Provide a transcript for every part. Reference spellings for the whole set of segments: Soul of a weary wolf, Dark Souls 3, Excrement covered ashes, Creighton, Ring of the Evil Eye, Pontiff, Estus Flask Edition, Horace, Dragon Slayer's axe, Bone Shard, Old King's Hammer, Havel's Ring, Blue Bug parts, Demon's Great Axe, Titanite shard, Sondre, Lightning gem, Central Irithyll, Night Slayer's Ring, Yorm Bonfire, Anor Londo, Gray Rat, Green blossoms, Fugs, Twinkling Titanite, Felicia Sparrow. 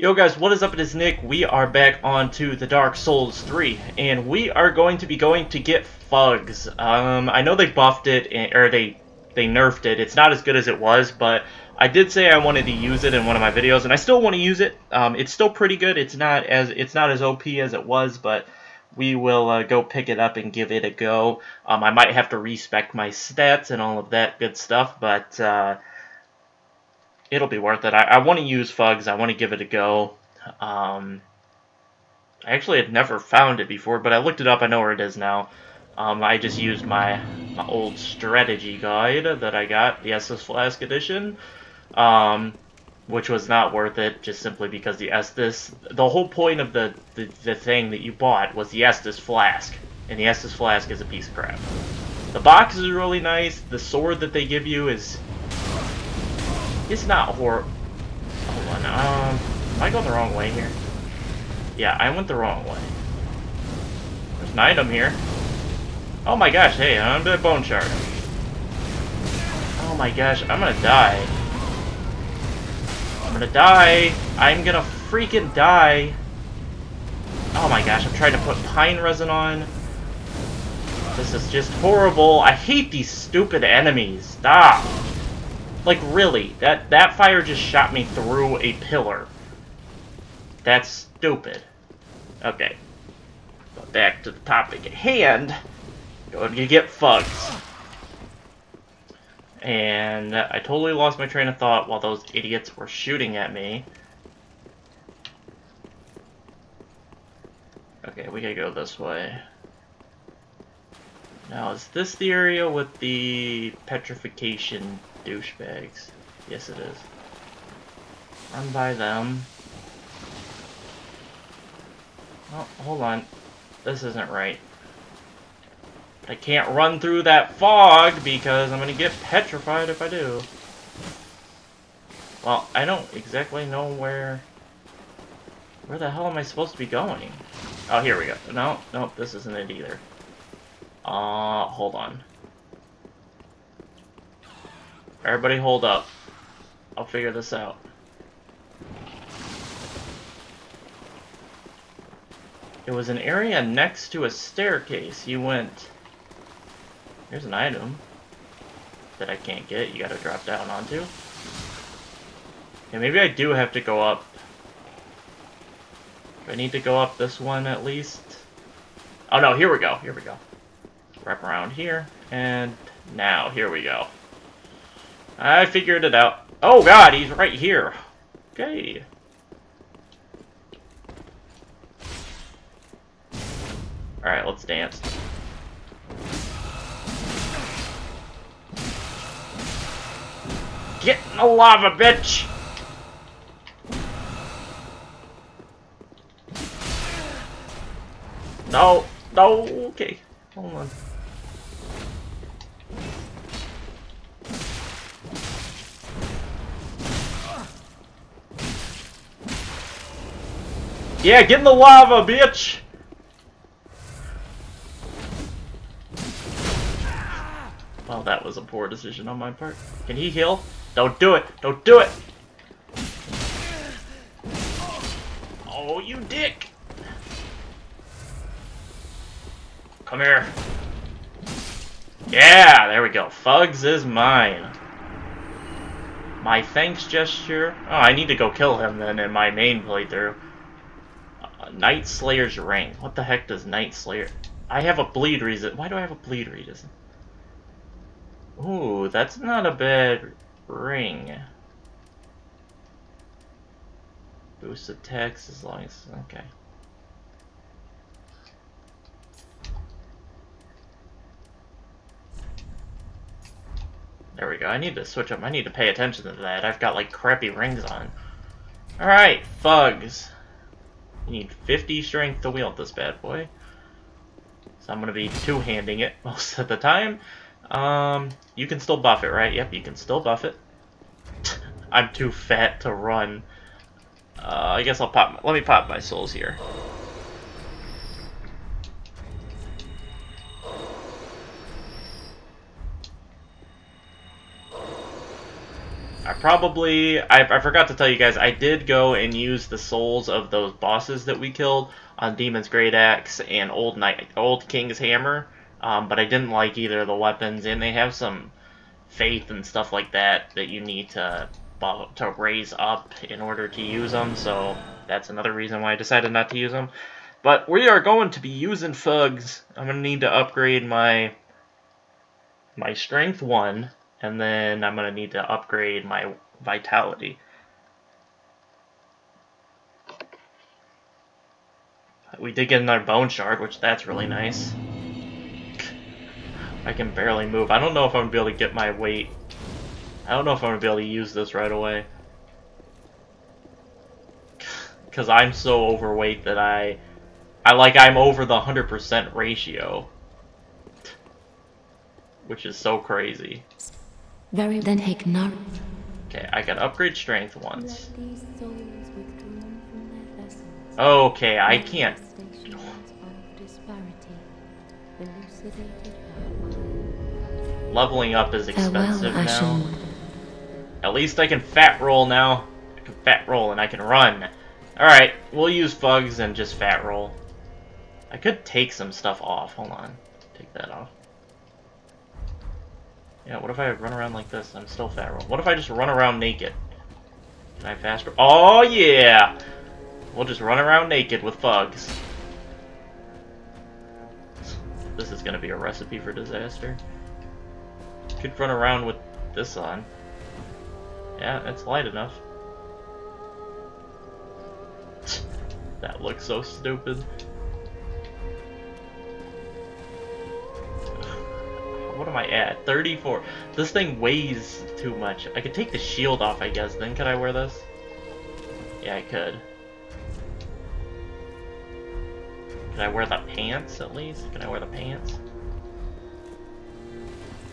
Yo guys, what is up? It is Nick. We are back on to the Dark Souls 3, and we are going to be going to get Fugs. I know they buffed it, or they nerfed it. It's not as good as it was, but I did say I wanted to use it in one of my videos, and I still want to use it. It's still pretty good. It's not as OP as it was, but we will go pick it up and give it a go. I might have to respec my stats and all of that good stuff, but it'll be worth it. I want to use Fugs. I want to give it a go. I actually had never found it before, but I looked it up. I know where it is now. I just used my old strategy guide that I got, the Estus Flask Edition, which was not worth it, just simply because the Estus... The whole point of the thing that you bought was the Estus Flask, and the Estus Flask is a piece of crap. The box is really nice. The sword that they give you is... It's not horrible. Hold on, am I going the wrong way here? Yeah, I went the wrong way. There's an item here. Oh my gosh, hey, I'm the Bone Shard. Oh my gosh, I'm gonna die. I'm gonna die. I'm gonna freaking die. Oh my gosh, I'm trying to put pine resin on. This is just horrible. I hate these stupid enemies. Stop. Like, really, that fire just shot me through a pillar. That's stupid. Okay. But back to the topic at hand. Going to get Fugs. And I totally lost my train of thought while those idiots were shooting at me. Okay, we gotta go this way. Now, is this the area with the petrification douchebags? Yes, it is. Run by them. Oh, hold on. This isn't right. I can't run through that fog because I'm gonna get petrified if I do. Well, I don't exactly know where the hell am I supposed to be going? Oh, here we go. No, nope, this isn't it either. Hold on. Everybody hold up. I'll figure this out. It was an area next to a staircase. You went... Here's an item that I can't get. You gotta drop down onto. Okay, maybe I do have to go up. Do I need to go up this one at least? Oh no, here we go. Here we go. Wrap around here, and now, here we go. I figured it out. Oh god, he's right here. Okay. Alright, let's dance. Get in the lava, bitch! No, no, okay. Hold on. Yeah, get in the lava, bitch! Well, that was a poor decision on my part. Can he heal? Don't do it! Don't do it! Oh, you dick! Come here. Yeah, there we go. Fugs is mine. My thanks gesture. Oh, I need to go kill him then in my main playthrough. Night Slayer's Ring. What the heck does Night Slayer... I have a bleed resist. Why do I have a bleed resist? Ooh, that's not a bad ring. Boost attacks as long as... Okay. There we go. I need to switch up. I need to pay attention to that. I've got, like, crappy rings on. Alright, Fugs. You need 50 strength to wield this bad boy. So I'm going to be two-handing it most of the time. You can still buff it, right? Yep, you can still buff it. I'm too fat to run. I guess I'll pop... Let me pop my souls here. I forgot to tell you guys, I did go and use the souls of those bosses that we killed on Demon's Great Axe and Old King's Hammer, but I didn't like either of the weapons, and they have some faith and stuff like that that you need to raise up in order to use them, so that's another reason why I decided not to use them. But we are going to be using Fugs. I'm going to need to upgrade my Strength 1, and then I'm going to need to upgrade my Vitality. We did get another Bone Shard, which that's really nice. I can barely move. I don't know if I'm going to be able to get my weight. I don't know if I'm going to be able to use this right away, because I'm so overweight that I'm over the 100% ratio, which is so crazy. Very then ignore. Okay, I gotta upgrade strength once. Okay, I can't. Leveling up is expensive now. At least I can fat roll now. I can fat roll and I can run. Alright, we'll use Fugs and just fat roll. I could take some stuff off. Hold on. Take that off. Yeah, what if I run around like this? I'm still fat roll. What if I just run around naked? Can I fast roll? Oh, yeah! We'll just run around naked with Fugs. This is gonna be a recipe for disaster. Could run around with this on. Yeah, it's light enough. That looks so stupid. What am I at? 34. This thing weighs too much. I could take the shield off, I guess. Then could I wear this? Yeah, I could. Could I wear the pants, at least? Can I wear the pants?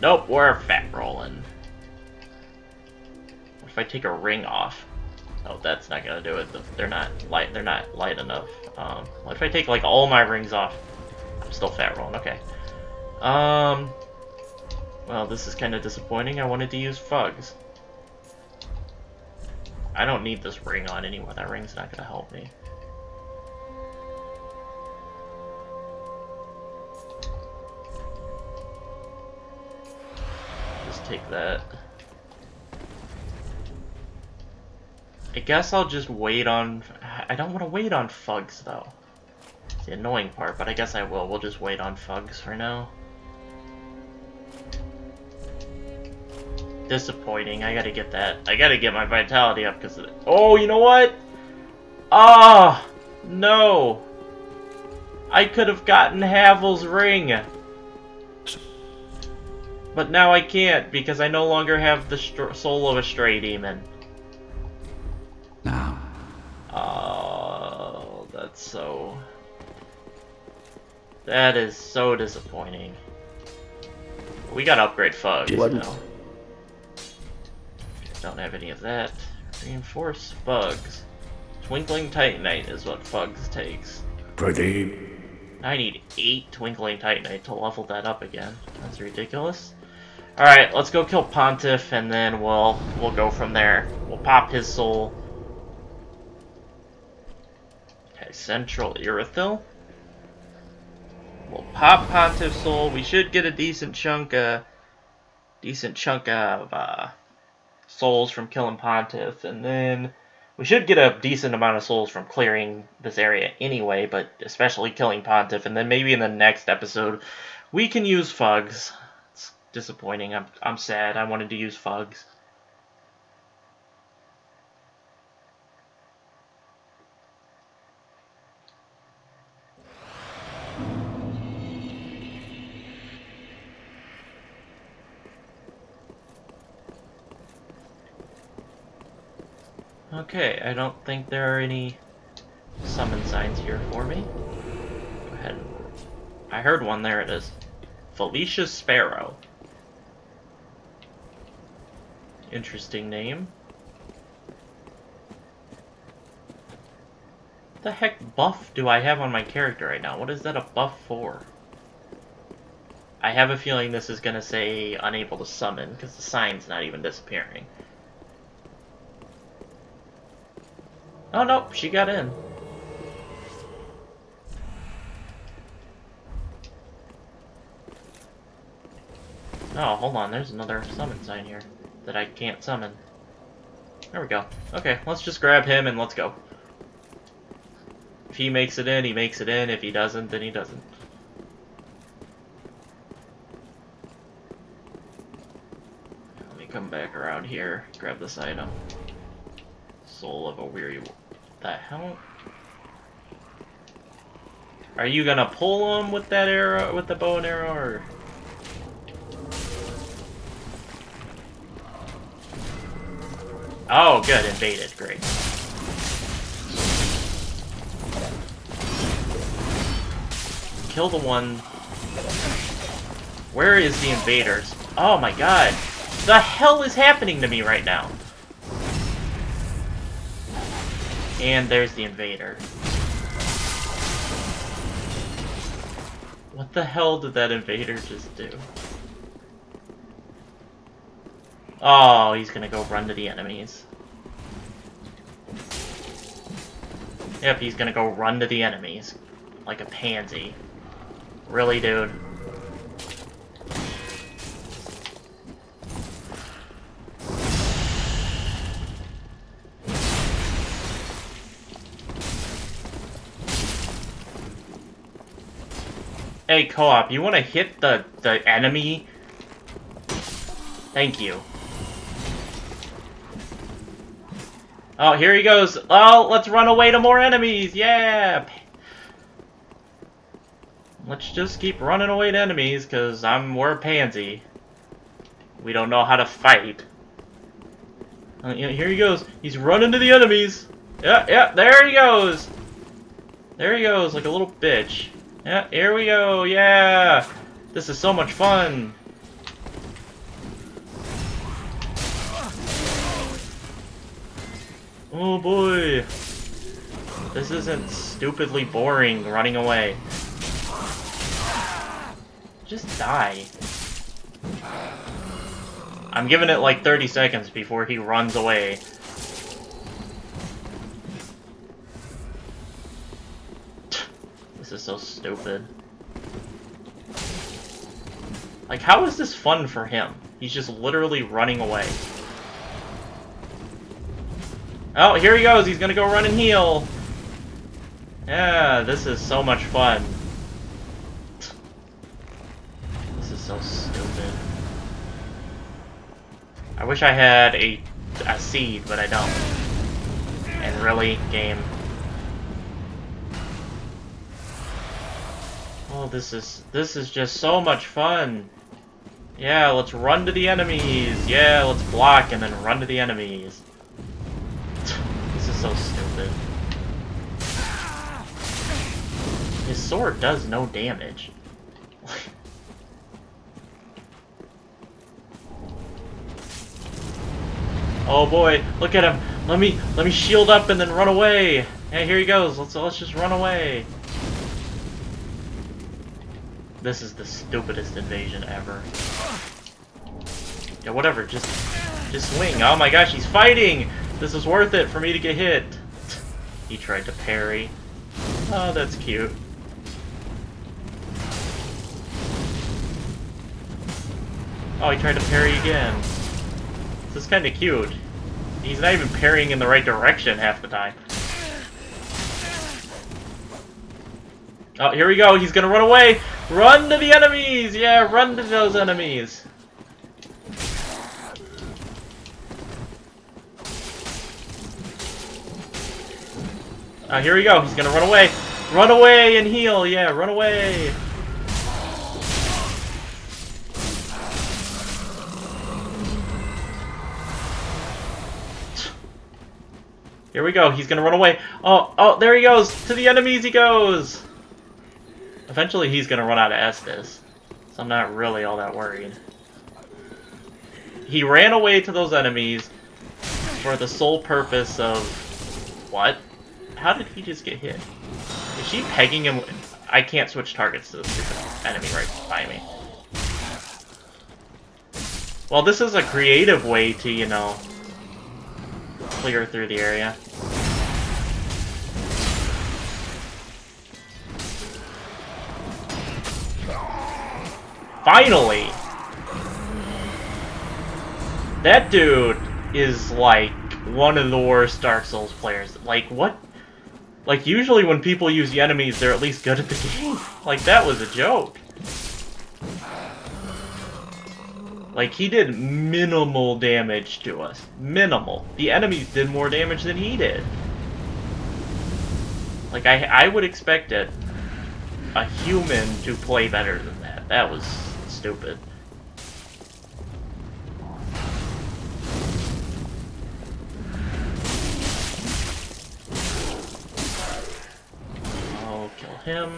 Nope, we're fat rolling. What if I take a ring off? Oh, that's not gonna do it. They're not light enough. What if I take like all my rings off? I'm still fat rolling. Okay. Well, this is kind of disappointing. I wanted to use Fugs. I don't need this ring on anymore. That ring's not gonna help me. Just take that. I guess I'll just wait on... I don't want to wait on Fugs, though. It's the annoying part, but I guess I will. We'll just wait on Fugs for now. Disappointing. I gotta get that. I gotta get my vitality up, because... Oh, you know what? Ah! Oh, no! I could have gotten Havel's Ring! But now I can't, because I no longer have the soul of a stray demon. Now. Oh, that's so... That is so disappointing. We gotta upgrade Fugs now. Don't have any of that. Reinforce Fugs. Twinkling Titanite is what Fugs takes. Pretty. I need 8 Twinkling Titanite to level that up again. That's ridiculous. Alright, let's go kill Pontiff, and then we'll go from there. We'll pop his soul. Central Irithyll. We'll pop Pontiff's soul. We should get a decent chunk of souls from killing Pontiff, and then we should get a decent amount of souls from clearing this area anyway, but especially killing Pontiff, and then maybe in the next episode we can use Fugs. It's disappointing. I'm sad. I wanted to use Fugs. Okay, I don't think there are any summon signs here for me. Go ahead. I heard one, there it is. Felicia Sparrow. Interesting name. What the heck buff do I have on my character right now? What is that a buff for? I have a feeling this is gonna say unable to summon, because the sign's not even disappearing. Oh, nope, she got in. Oh, hold on, there's another summon sign here that I can't summon. There we go. Okay, let's just grab him and let's go. If he makes it in, he makes it in. If he doesn't, then he doesn't. Let me come back around here, grab this item. Soul of a weary wolf. The hell? Are you gonna pull him with that arrow, with the bow and arrow, or? Oh, good, invaded, great. Kill the one. Where is the invaders? Oh my god. The hell is happening to me right now? And there's the invader. What the hell did that invader just do? Oh, he's gonna go run to the enemies. Yep, he's gonna go run to the enemies. Like a pansy. Really, dude? Hey, co-op, you wanna hit the enemy? Thank you. Oh, here he goes. Oh, let's run away to more enemies. Yeah. Let's just keep running away to enemies, because we're a pansy. We don't know how to fight. Here he goes. He's running to the enemies. Yeah, yeah, there he goes. There he goes, like a little bitch. Yeah, here we go. Yeah. This is so much fun. Oh boy, this isn't stupidly boring running away. Just die. I'm giving it like 30 seconds before he runs away. This is so stupid. Like, how is this fun for him? He's just literally running away. Oh, here he goes. He's gonna go run and heal. Yeah, this is so much fun. This is so stupid. I wish I had a seed, but I don't. And really, game. Oh, this is just so much fun. Yeah, let's run to the enemies. Yeah, let's block and then run to the enemies. So stupid. His sword does no damage. Oh boy, look at him. Let me shield up and then run away. Hey, here he goes. Let's just run away. This is the stupidest invasion ever. Yeah, whatever. Just swing. Oh my gosh, he's fighting. This is worth it for me to get hit. He tried to parry. Oh, that's cute. Oh, he tried to parry again. This is kind of cute. He's not even parrying in the right direction half the time. Oh, here we go. He's gonna run away. Run to the enemies. Yeah, run to those enemies. Here we go. He's gonna run away. Run away and heal. Yeah, run away. Here we go. He's gonna run away. Oh, there he goes. To the enemies he goes. Eventually he's gonna run out of Estus. So I'm not really all that worried. He ran away to those enemies for the sole purpose of... What? How did he just get hit? Is she pegging him? I can't switch targets to this enemy right by me. Well, this is a creative way to, you know, clear through the area. Finally! That dude is, like, one of the worst Dark Souls players. Like, what? Like, usually when people use the enemies, they're at least good at the game. Like, that was a joke. Like, he did minimal damage to us. Minimal. The enemies did more damage than he did. Like, I would expect a human to play better than that. That was stupid. I'll kill him.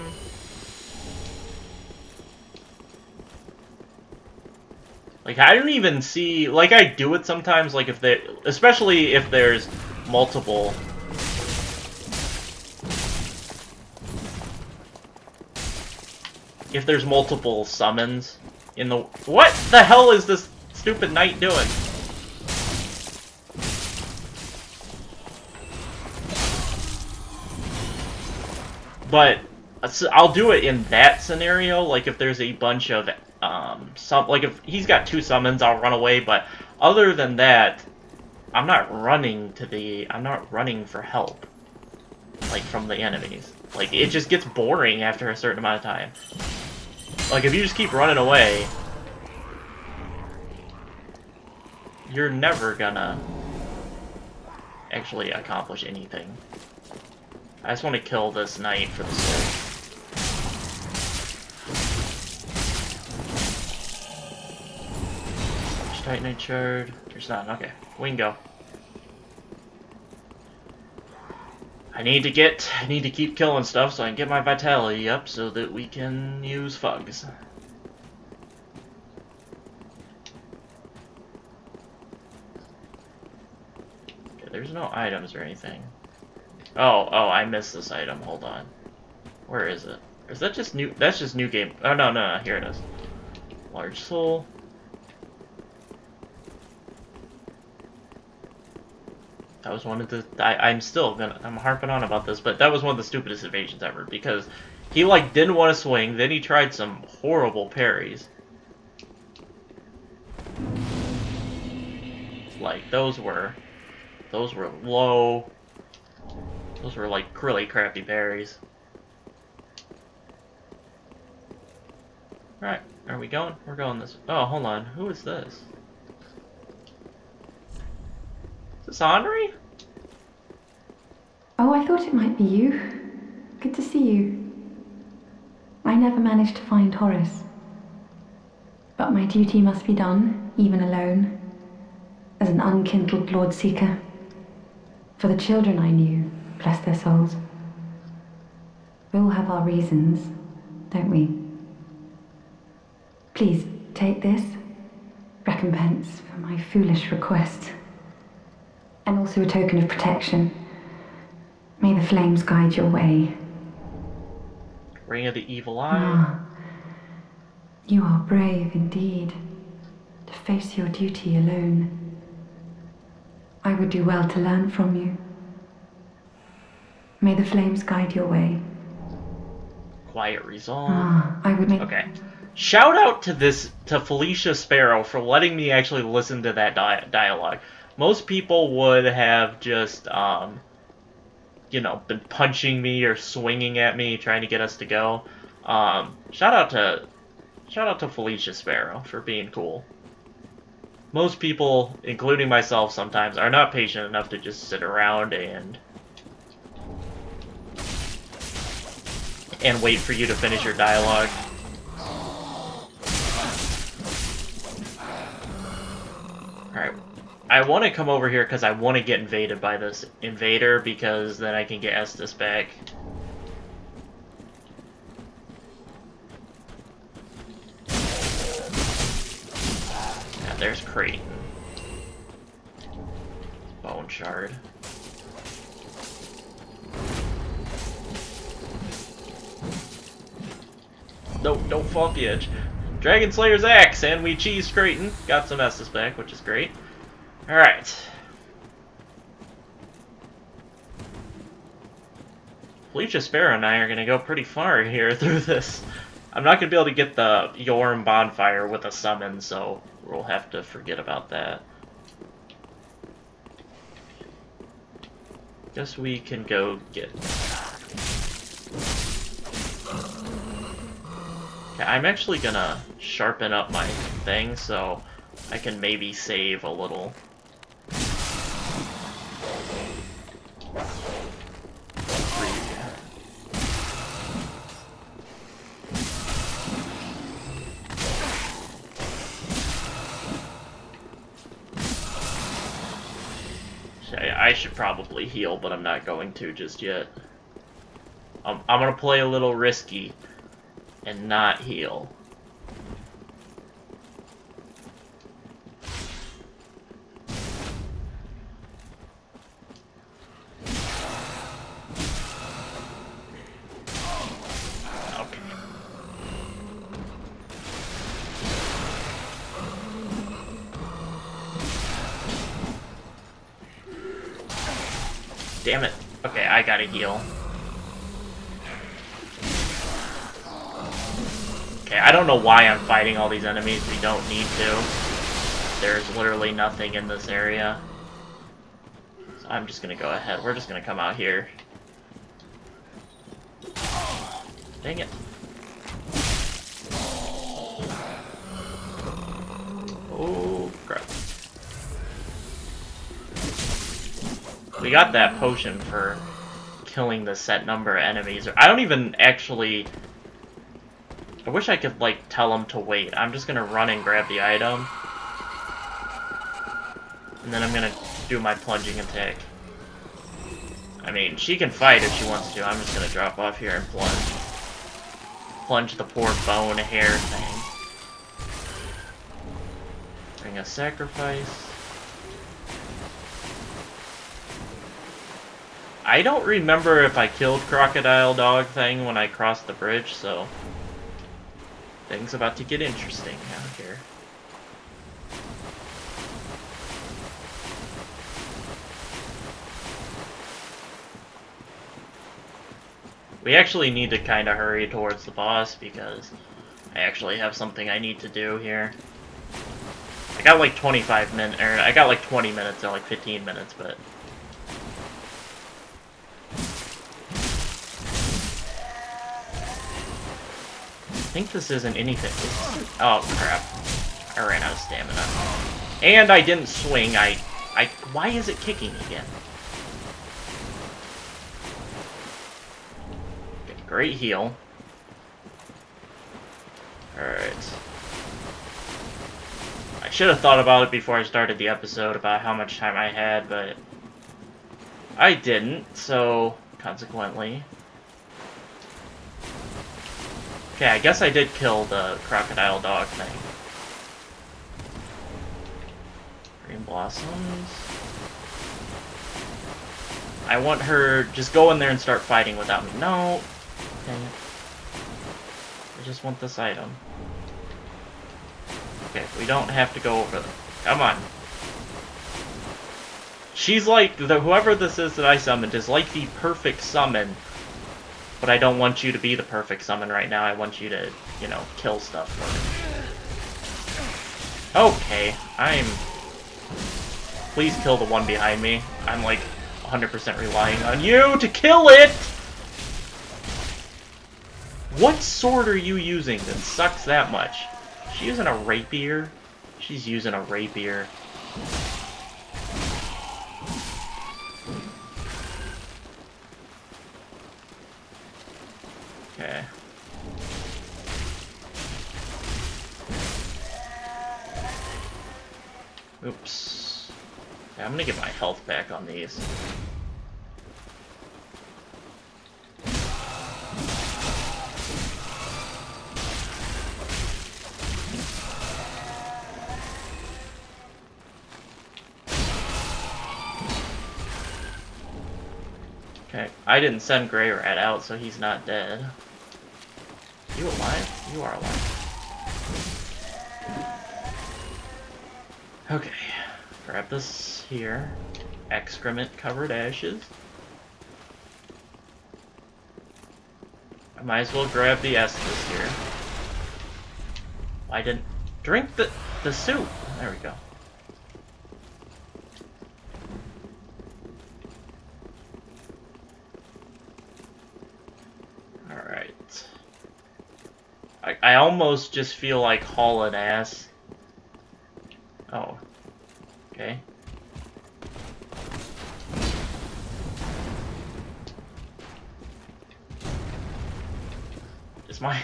Like, I don't even see... Like, I do it sometimes, like, if they... Especially if there's multiple... If there's multiple summons in the... What the hell is this stupid knight doing? But I'll do it in that scenario, like if there's a bunch of... like if he's got two summons, I'll run away, but other than that, I'm not running to the... I'm not running for help, like, from the enemies. Like, it just gets boring after a certain amount of time. Like, if you just keep running away, you're never gonna actually accomplish anything. I just want to kill this knight for the soul. Titanite shard. There's none. Okay. We can go. I need to keep killing stuff so I can get my vitality up so that we can use Fugs. Okay, there's no items or anything. Oh, I missed this item. Hold on. Where is it? Is that just new? That's just new game. Oh, no. Here it is. Large soul. That was one of the... I'm still gonna... I'm harping on about this, but that was one of the stupidest evasions ever, because he, like, didn't want to swing, then he tried some horrible parries. Like, those were low. Those were, like, really crappy parries. Alright, are we going? We're going this... Oh, hold on. Who is this? Sondre? Oh, I thought it might be you. Good to see you. I never managed to find Horace. But my duty must be done, even alone, as an unkindled Lord Seeker. For the children I knew, bless their souls. We all have our reasons, don't we? Please, take this recompense for my foolish request. And also a token of protection. May the flames guide your way. Ring of the Evil Eye. Ah, you are brave indeed, to face your duty alone. I would do well to learn from you. May the flames guide your way. Quiet resolve. Ah, I would make... Okay. Shout out to Felicia Sparrow for letting me actually listen to that dialogue. Most people would have just, you know, been punching me or swinging at me, trying to get us to go. Shout out to Felicia Sparrow for being cool. Most people, including myself sometimes, are not patient enough to just sit around and wait for you to finish your dialogue. Alright. I want to come over here because I want to get invaded by this invader, because then I can get Estus back. Yeah, there's Creighton. Bone Shard. No, don't fall off the edge. Dragon Slayer's axe, and we cheesed Creighton. Got some Estus back, which is great. Alright. Felicia Sparrow and I are going to go pretty far here through this. I'm not going to be able to get the Yorm Bonfire with a summon, so we'll have to forget about that. Guess we can go get... Okay, I'm actually going to sharpen up my thing, so I can maybe save a little. I should probably heal, but I'm not going to just yet. I'm gonna play a little risky and not heal. Damn it. Okay, I gotta heal. Okay, I don't know why I'm fighting all these enemies. We don't need to. There's literally nothing in this area. So I'm just gonna go ahead. We're just gonna come out here. Dang it. Oh, crap. We got that potion for killing the set number of enemies. I don't even actually... I wish I could, like, tell them to wait. I'm just gonna run and grab the item. And then I'm gonna do my plunging attack. I mean, she can fight if she wants to. I'm just gonna drop off here and plunge. Plunge the poor bone hair thing. Bring a sacrifice. I don't remember if I killed Crocodile Dog Thing when I crossed the bridge, so... Things about to get interesting out here. We actually need to kind of hurry towards the boss, because I actually have something I need to do here. I got like 25 minutes, or I got like 20 minutes, not like 15 minutes, but... I think this isn't anything. Oh crap! I ran out of stamina, and I didn't swing. I. Why is it kicking again? Okay, great heal. All right. I should have thought about it before I started the episode about how much time I had, but I didn't. So consequently. Okay, I guess I did kill the Crocodile Dog Thing. Green blossoms. I want her... Just go in there and start fighting without me. No! Dang it. I just want this item. Okay, we don't have to go over them. Come on. She's like... Whoever this is that I summoned is like the perfect summon. But I don't want you to be the perfect summon right now. I want you to, you know, kill stuff for me. Okay, I'm... Please kill the one behind me. I'm, like, 100% relying on you to kill it! What sword are you using that sucks that much? Is she using a rapier? She's using a rapier. Okay. Oops. Yeah, I'm gonna get my health back on these. Okay, I didn't send Gray Rat out, so he's not dead. You alive? You are alive. Okay. Grab this here. Excrement covered ashes. I might as well grab the Estus here. I didn't drink the soup. There we go. Alright. I almost just feel like hauling ass. Oh. Okay. Is my...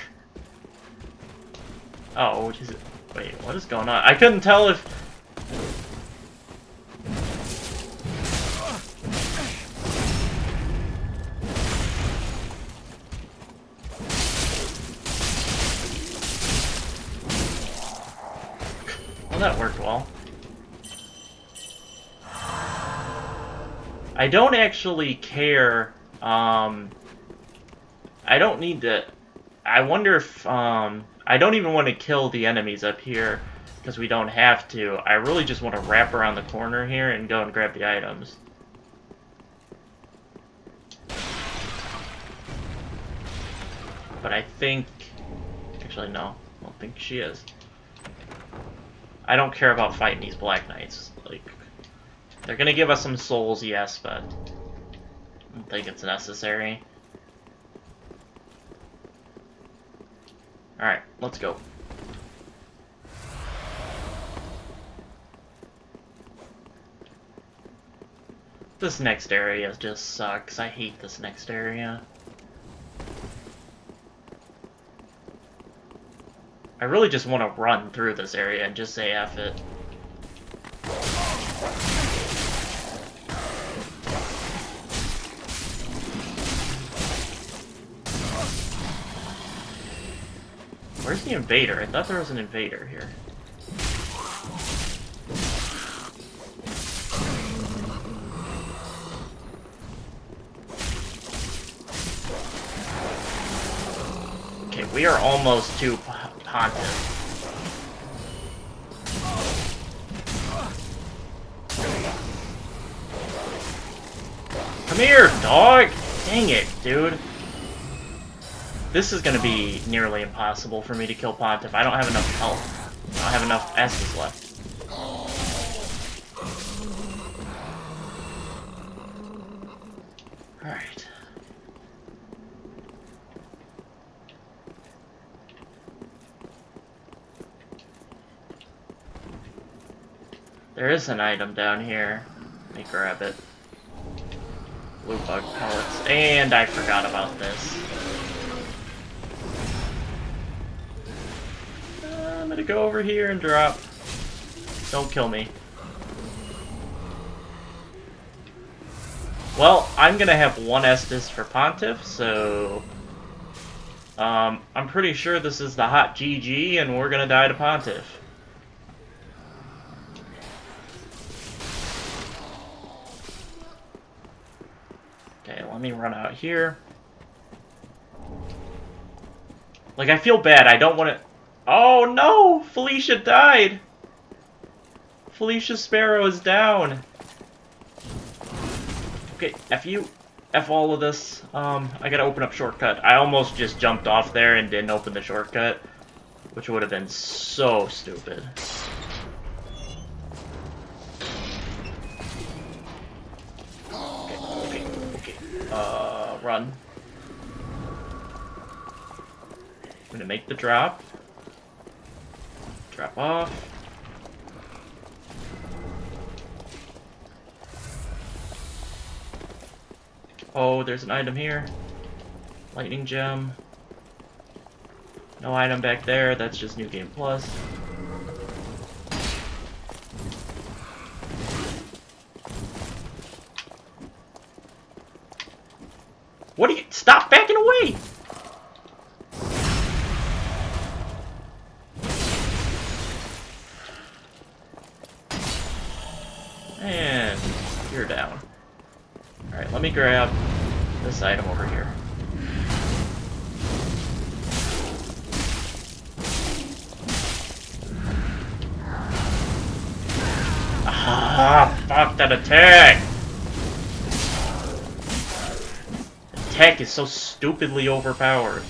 Oh, what is it? Wait, what is going on? I couldn't tell if... Well, that worked well. I don't actually care, I don't need to... I wonder if, I don't even want to kill the enemies up here, because we don't have to. I really just want to wrap around the corner here and go and grab the items. But I think... Actually, no. I don't think she is. I don't care about fighting these Black Knights. Like, they're going to give us some souls, yes, but... I don't think it's necessary. Alright, let's go. This next area just sucks. I hate this next area. I really just want to run through this area and just say F it. Where's the invader? I thought there was an invader here. Okay, we are almost to Pontiff. Come here, dog! Dang it, dude. This is going to be nearly impossible for me to kill Pontiff. I don't have enough health. I don't have enough Estus left. Alright. There is an item down here. Let me grab it. Blue Bug parts. And I forgot about this. I'm gonna go over here and drop. Don't kill me. Well, I'm gonna have one Estus for Pontiff, so... I'm pretty sure this is the hot GG, and we're gonna die to Pontiff. Okay, let me run out here. Like, I feel bad. I don't want to... Oh no! Felicia died! Felicia Sparrow is down! Okay, F you. F all of this. I gotta open up shortcut. I almost just jumped off there and didn't open the shortcut, which would have been so stupid. Okay, okay. Run. I'm gonna make the drop. Drop off. Oh, there's an item here. Lightning gem. No item back there, that's just New Game Plus. What do you... Stop backing away! And you're down. Alright, let me grab this item over here. Ah, fuck that attack! Attack is so stupidly overpowered.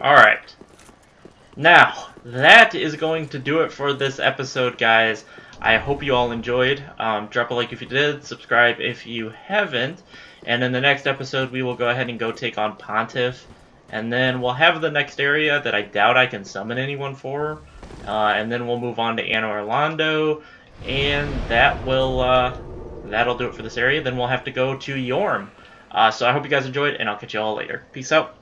Alright. Now, that is going to do it for this episode, guys. I hope you all enjoyed. Drop a like if you did, subscribe if you haven't, and in the next episode we will go ahead and go take on Pontiff, and then we'll have the next area that I doubt I can summon anyone for, and then we'll move on to Anor Londo, and that'll do it for this area. Then we'll have to go to Yorm. So I hope you guys enjoyed, and I'll catch you all later. Peace out.